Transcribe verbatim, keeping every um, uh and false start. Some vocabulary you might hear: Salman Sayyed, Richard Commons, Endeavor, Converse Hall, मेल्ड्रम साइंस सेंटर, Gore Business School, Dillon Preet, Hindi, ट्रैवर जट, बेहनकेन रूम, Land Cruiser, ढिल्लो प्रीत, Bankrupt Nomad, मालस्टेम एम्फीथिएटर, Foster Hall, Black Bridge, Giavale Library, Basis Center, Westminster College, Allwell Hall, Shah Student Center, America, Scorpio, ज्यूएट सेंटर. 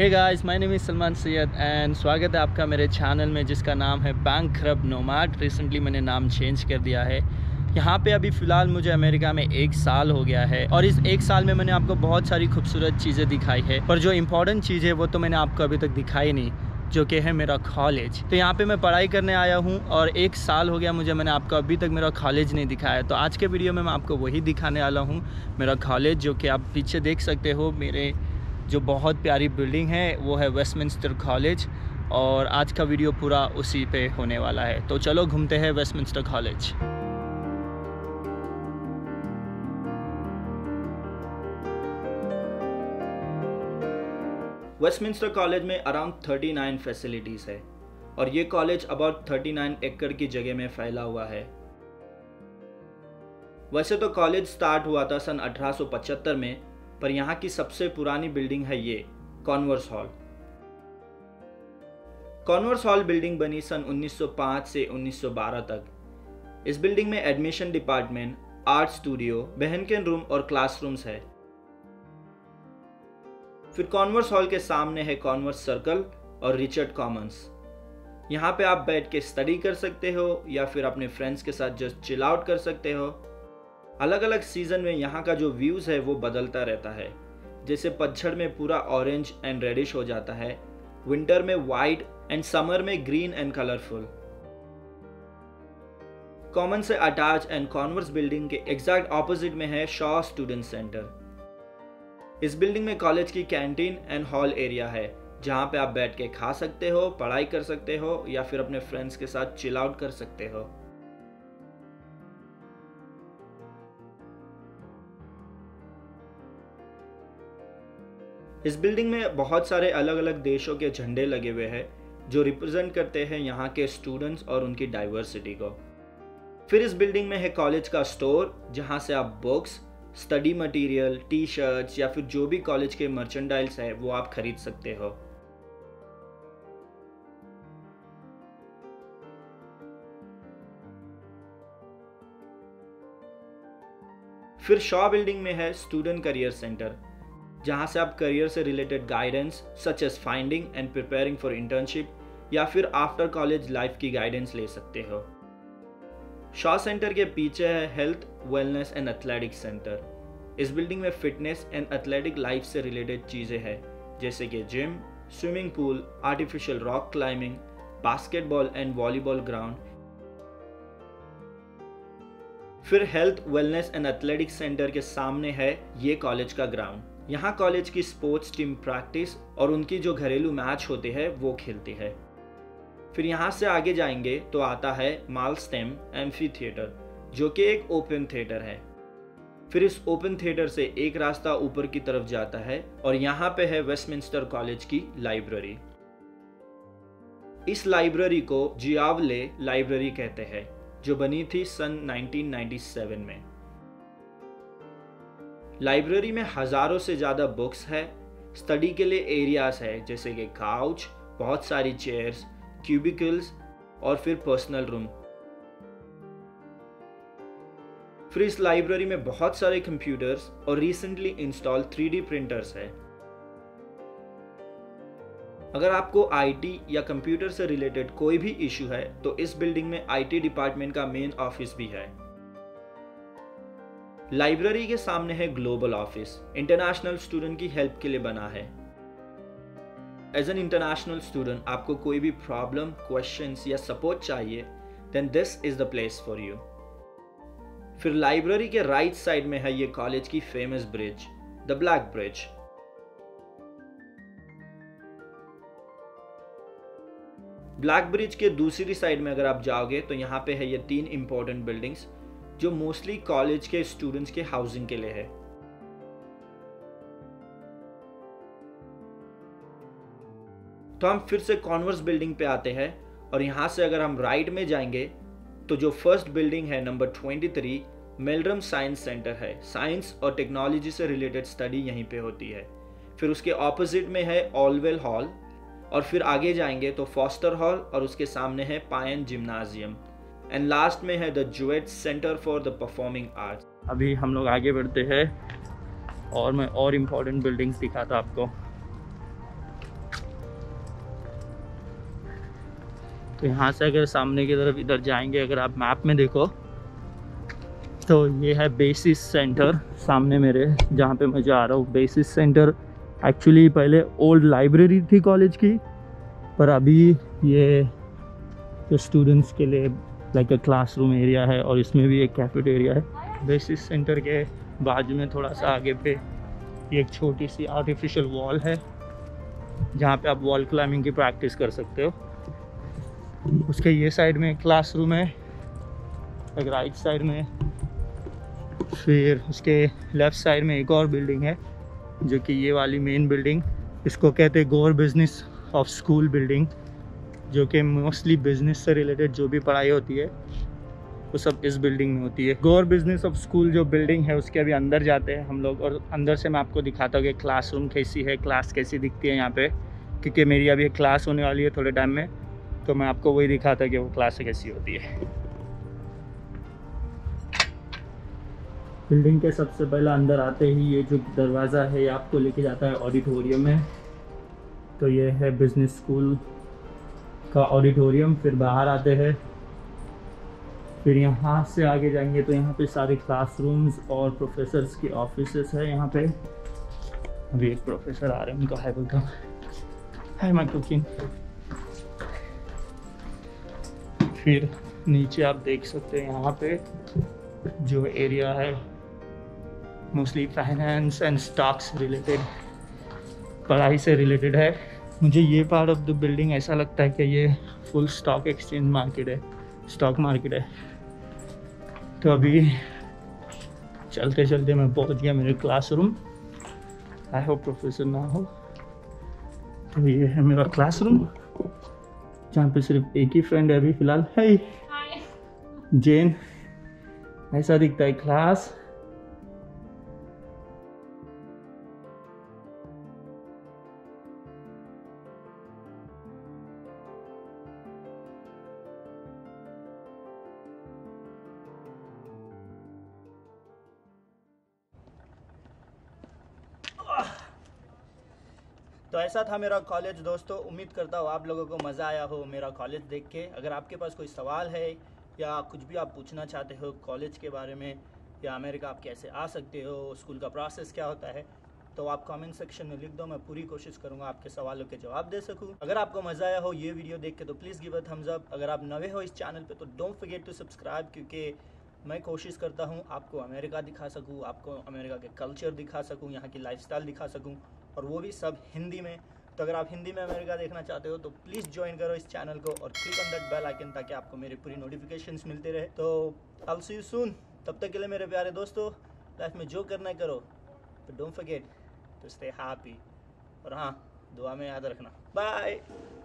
Hey guys, my name is Salman Syed and स्वागत है आपका मेरे चैनल में जिसका नाम है बैंकरप्ट नोमैड। रिसेंटली मैंने नाम चेंज कर दिया है। यहाँ पे अभी फ़िलहाल मुझे अमेरिका में एक साल हो गया है और इस एक साल में मैंने आपको बहुत सारी खूबसूरत चीज़ें दिखाई है, पर जो इम्पोर्टेंट चीज़ है वो तो मैंने आपको अभी तक दिखाई नहीं, जो कि है मेरा कॉलेज। तो यहाँ पे मैं पढ़ाई करने आया हूँ और एक साल हो गया मुझे, मैंने आपको अभी तक मेरा कॉलेज नहीं दिखाया। तो आज के वीडियो में मैं आपको वही दिखाने वाला हूँ, मेरा कॉलेज, जो कि आप पीछे देख सकते हो। मेरे जो बहुत प्यारी बिल्डिंग है वो है वेस्टमिंस्टर कॉलेज और आज का वीडियो पूरा उसी पे होने वाला है। तो चलो घूमते हैं वेस्टमिंस्टर कॉलेज। वेस्टमिंस्टर कॉलेज में अराउंड थर्टी नाइन फैसिलिटीज़ है और ये कॉलेज अबाउट थर्टी नाइन एकड़ की जगह में फैला हुआ है। वैसे तो कॉलेज स्टार्ट हुआ था सन अठारह सौ पचहत्तर में, पर यहाँ की सबसे पुरानी बिल्डिंग है ये Converse hall. Converse hall building बनी सन उन्नीस सौ पाँच से उन्नीस सौ बारह तक। इस बिल्डिंग में admission department, art studio, बेहनकेन रूम और क्लासरूम्स है। फिर कॉन्वर्स हॉल के सामने है कॉन्वर्स सर्कल और रिचर्ड कॉमन्स। यहाँ पे आप बैठ के स्टडी कर सकते हो या फिर अपने फ्रेंड्स के साथ जस्ट चिल आउट कर सकते हो। अलग अलग सीजन में यहाँ का जो व्यूज़ है वो बदलता रहता है। जैसे पतझड़ में पूरा ऑरेंज एंड रेडिश हो जाता है, विंटर में वाइट एंड समर में ग्रीन एंड कलरफुल। कॉमन से अटैच एंड कॉन्वर्स बिल्डिंग के एग्जैक्ट ऑपोजिट में है शाह स्टूडेंट सेंटर। इस बिल्डिंग में कॉलेज की कैंटीन एंड हॉल एरिया है, जहाँ पे आप बैठ के खा सकते हो, पढ़ाई कर सकते हो या फिर अपने फ्रेंड्स के साथ चिल आउट कर सकते हो। इस बिल्डिंग में बहुत सारे अलग अलग देशों के झंडे लगे हुए हैं जो रिप्रेजेंट करते हैं यहाँ के स्टूडेंट्स और उनकी डाइवर्सिटी को। फिर इस बिल्डिंग में है कॉलेज का स्टोर, जहाँ से आप books, study material, T shirts या फिर जो भी कॉलेज के मर्चेंडाइज है वो आप खरीद सकते हो। फिर शॉ बिल्डिंग में है स्टूडेंट करियर सेंटर, जहाँ से आप करियर से related guidance such as finding and preparing for internship या फिर आफ्टर कॉलेज लाइफ की गाइडेंस ले सकते हो। शॉ सेंटर के पीछे है health, wellness and athletic centre. इस बिल्डिंग में फिटनेस एंड एथलेटिक लाइफ से रिलेटेड चीज़ें हैं, जैसे कि gym, swimming pool, artificial rock climbing, basketball and volleyball ground. फिर health, wellness and athletic centre के सामने है ये कॉलेज का ग्राउंड। यहाँ कॉलेज की स्पोर्ट्स टीम प्रैक्टिस और उनकी जो घरेलू मैच होते हैं वो खेलती है। फिर यहाँ से आगे जाएंगे तो आता है मालस्टेम एम्फीथिएटर, जो कि एक ओपन थिएटर है। फिर इस ओपन थिएटर से एक रास्ता ऊपर की तरफ जाता है और यहाँ पे है वेस्टमिंस्टर कॉलेज की लाइब्रेरी। इस लाइब्रेरी को जियावले लाइब्रेरी कहते हैं, जो बनी थी सन नाइनटीन नाइंटी सेवन में। लाइब्रेरी में हज़ारों से ज़्यादा बुक्स है। स्टडी के लिए एरियाज है, जैसे कि काउच, बहुत सारी चेयर्स, क्यूबिकल्स और फिर पर्सनल रूम। फिर इस लाइब्रेरी में बहुत सारे कंप्यूटर्स और recently install three D printers है। अगर आपको आईटी या कंप्यूटर से रिलेटेड कोई भी इशू है तो इस बिल्डिंग में आईटी डिपार्टमेंट का मेन ऑफिस भी है। लाइब्रेरी के सामने है ग्लोबल ऑफिस, इंटरनेशनल स्टूडेंट की हेल्प के लिए बना है। एज एन इंटरनेशनल स्टूडेंट आपको कोई भी प्रॉब्लम, क्वेश्चंस या सपोर्ट चाहिए, then this is the place for you. फिर लाइब्रेरी के राइट साइड में है ये कॉलेज की famous bridge, the black bridge. Black bridge के दूसरी साइड में अगर आप जाओगे तो यहाँ पे है ये तीन इंपॉर्टेंट बिल्डिंग्स जो मोस्टली कॉलेज के स्टूडेंट्स के हाउसिंग के लिए है। तो हम फिर से कॉन्वर्स बिल्डिंग पे आते हैं और यहाँ से अगर हम राइट में जाएंगे तो जो फर्स्ट बिल्डिंग है नंबर तेईस, मेल्ड्रम साइंस सेंटर है। साइंस और टेक्नोलॉजी से रिलेटेड स्टडी यहीं पे होती है। फिर उसके ऑपोजिट में है ऑलवेल हॉल और फिर आगे जाएंगे तो फॉस्टर हॉल और उसके सामने है पायन जिम्नाजियम एंड लास्ट में है the ज्यूएट सेंटर for the performing arts. अभी हम लोग आगे बढ़ते हैं और मैं और इम्पोर्टेंट बिल्डिंग्स दिखाता आपको। तो यहाँ से अगर सामने की तरफ इधर जाएंगे, अगर आप मैप में देखो तो ये है बेसिस सेंटर सामने मेरे, जहाँ पे मैं जा रहा हूँ। बेसिस सेंटर एक्चुअली पहले ओल्ड लाइब्रेरी थी कॉलेज की, पर अभी ये तो स्टूडेंट्स के लिए लाइक अ क्लासरूम एरिया है और इसमें भी एक कैफेटेरिया है। बेसिस सेंटर के बाजू में थोड़ा सा आगे पे ये एक छोटी सी आर्टिफिशियल वॉल है जहाँ पे आप वॉल क्लाइंबिंग की प्रैक्टिस कर सकते हो। उसके ये साइड में क्लासरूम है, एक राइट साइड में, फिर उसके लेफ़्ट साइड में एक और बिल्डिंग है जो कि ये वाली मेन बिल्डिंग, इसको कहते हैं गोर बिजनेस ऑफ स्कूल बिल्डिंग, जो कि मोस्टली बिजनेस से रिलेटेड जो भी पढ़ाई होती है वो सब इस बिल्डिंग में होती है। गोर बिजनेस ऑफ स्कूल जो बिल्डिंग है उसके अभी अंदर जाते हैं हम लोग, और अंदर से मैं आपको दिखाता हूँ कि क्लासरूम कैसी है, क्लास कैसी दिखती है यहाँ पे, क्योंकि मेरी अभी क्लास होने वाली है थोड़े टाइम में, तो मैं आपको वही दिखाता हूँ कि वो क्लास कैसी होती है। बिल्डिंग के सबसे पहला अंदर आते ही ये जो दरवाज़ा है आपको लेके जाता है ऑडिटोरियम में, तो ये है बिजनेस स्कूल का ऑडिटोरियम। फिर बाहर आते हैं, फिर यहाँ से आगे जाएंगे तो यहाँ पे सारे क्लासरूम्स और प्रोफेसर्स की ऑफिसेस है। यहाँ पे अभी एक प्रोफेसर आ रहे हैं, उनका hi welcome, hi my cooking. फिर नीचे आप देख सकते हैं यहाँ पे जो एरिया है mostly finance and stocks related, पढ़ाई से रिलेटेड है। मुझे ये पार्ट ऑफ द बिल्डिंग ऐसा लगता है कि ये फुल स्टॉक एक्सचेंज मार्केट है, स्टॉक मार्केट है। तो अभी चलते चलते मैं पहुंच गया मेरे क्लासरूम, आई होप प्रोफेसर ना हो। तो ये है मेरा क्लासरूम जहाँ पे सिर्फ एक ही फ्रेंड है अभी फिलहाल, है जेन। ऐसा दिखता है क्लास। तो ऐसा था मेरा कॉलेज दोस्तों, उम्मीद करता हूँ आप लोगों को मज़ा आया हो मेरा कॉलेज देख के। अगर आपके पास कोई सवाल है या कुछ भी आप पूछना चाहते हो कॉलेज के बारे में, या अमेरिका आप कैसे आ सकते हो, स्कूल का प्रोसेस क्या होता है, तो आप कमेंट सेक्शन में लिख दो, मैं पूरी कोशिश करूँगा आपके सवालों के जवाब दे सकूँ। अगर आपको मज़ा आया हो ये वीडियो देख के तो please give a thumbs up. अगर आप नए हो इस चैनल पे तो डोंट फॉरगेट टू सब्सक्राइब, क्योंकि मैं कोशिश करता हूँ आपको अमेरिका दिखा सकूँ, आपको अमेरिका के कल्चर दिखा सकूँ, यहाँ की लाइफस्टाइल दिखा सकूँ, और वो भी सब हिंदी में। तो अगर आप हिंदी में अमेरिका देखना चाहते हो तो प्लीज़ ज्वाइन करो इस चैनल को और click on that bell icon ताकि आपको मेरे पूरी नोटिफिकेशंस मिलते रहे। तो आई सी यू सून, तब तक के लिए मेरे प्यारे दोस्तों, लाइफ में जो करना है करो, तो don't forget to stay happy, और हाँ दुआ में याद रखना। बाय।